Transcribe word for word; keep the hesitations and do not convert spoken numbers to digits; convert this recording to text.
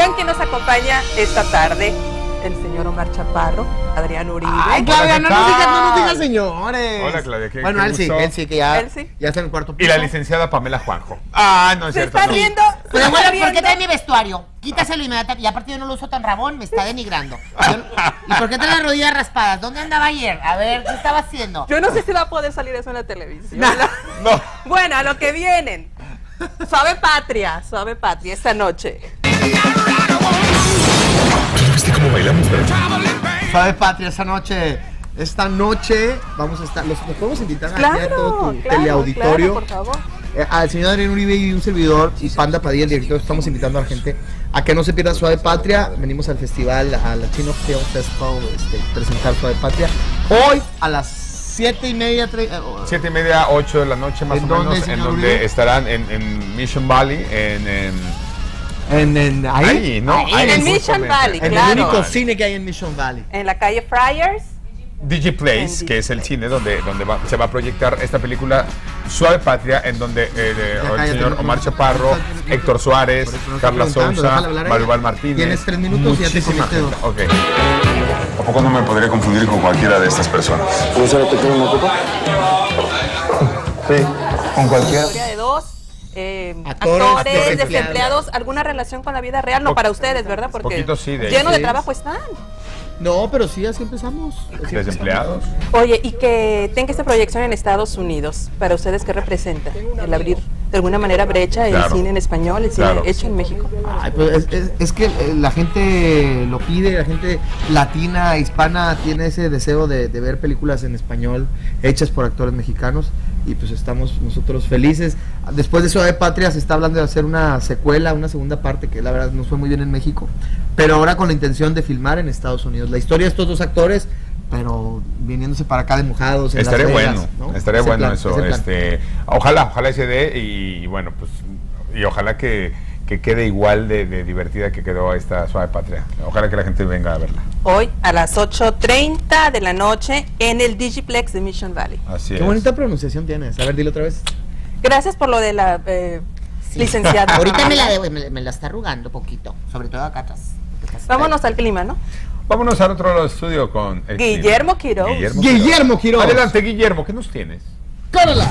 Vean que nos acompaña esta tarde el señor Omar Chaparro, Adrián Uribe. Ay, Claudia, no nos digas, no nos digas señores. Hola, Claudia, ¿qué Bueno, él sí, él sí, que ya, él sí. ya está en el cuarto piso. Y la licenciada Pamela Juanjo. Ah, no es Se cierto. Se está riendo. No. Pero bueno, ¿por qué trae mi vestuario? Quítaselo inmediatamente. Y aparte yo no lo uso tan rabón, me está denigrando. ¿Y por qué trae las rodillas raspadas? ¿Dónde andaba ayer? A ver, ¿qué estaba haciendo? Yo no sé si va a poder salir eso en la televisión. No. La... no. Bueno, a lo que vienen. Suave Patria, Suave Patria, esta noche. ¿Viste cómo bailamos? Suave Patria, esta noche, esta noche vamos a estar, los, los podemos invitar claro, aquí a todo tu claro, teleauditorio, claro, por favor. Eh, al señor Adrián Uribe y un servidor y Panda Padilla, el director, estamos invitando a la gente a que no se pierda Suave Patria. Venimos al festival, a Latino Film Festival, este, presentar Suave Patria hoy a las siete y media, ocho de la noche más o menos, en donde estarán en, en Mission Valley, en... en En, en, ahí, ahí, ¿no? Ahí, ahí en Mission Valley, en claro. En el único cine que hay en Mission Valley. En la calle Friars. Digiplex, que es el cine donde, donde va, se va a proyectar esta película Suave Patria, en donde eh, eh, el señor Omar Chaparro, Héctor Suárez, Carla Souza, Marival Martínez. Tienes tres minutos y ya te comiste dos. Okay. ¿A poco no me podría confundir con cualquiera de estas personas? ¿Tú sabes que tiene una copa? Sí, con cualquiera. Eh, actores, actores desempleados. desempleados, alguna relación con la vida real, no po para ustedes, ¿verdad? Porque sí, de lleno de trabajo están. No, pero sí, así empezamos. Así desempleados. Empezamos. Oye, y que tenga esta proyección en Estados Unidos, ¿para ustedes qué representa? El abrir de alguna manera brecha en claro. cine en español, el cine claro. hecho en México. Ay, pues es, es, es que la gente lo pide, la gente latina, hispana, tiene ese deseo de, de ver películas en español hechas por actores mexicanos. Y pues estamos nosotros felices. Después de Suave Patria se está hablando de hacer una secuela, una segunda parte, que la verdad nos fue muy bien en México, pero ahora con la intención de filmar en Estados Unidos. La historia de estos dos actores, pero viniéndose para acá de mojados en Estaría Las Vegas, bueno, ¿no? estaría ese bueno plan, eso este, Ojalá, ojalá se dé y, y bueno, pues y ojalá que, que quede igual de, de divertida que quedó esta Suave Patria. Ojalá que la gente venga a verla hoy a las ocho treinta de la noche en el Digiplex de Mission Valley. Así es. Qué bonita pronunciación tienes. A ver, dilo otra vez. Gracias por lo de la eh, sí. licenciada. Ahorita me la, debo, me, me la está arrugando poquito, sobre todo acá atrás. Vámonos al clima, ¿no? Vámonos al otro lado del estudio con el Guillermo Quiroz. Guillermo Quiroz. Guillermo Quiroz. Adelante, Guillermo, ¿qué nos tienes? ¡Córrela!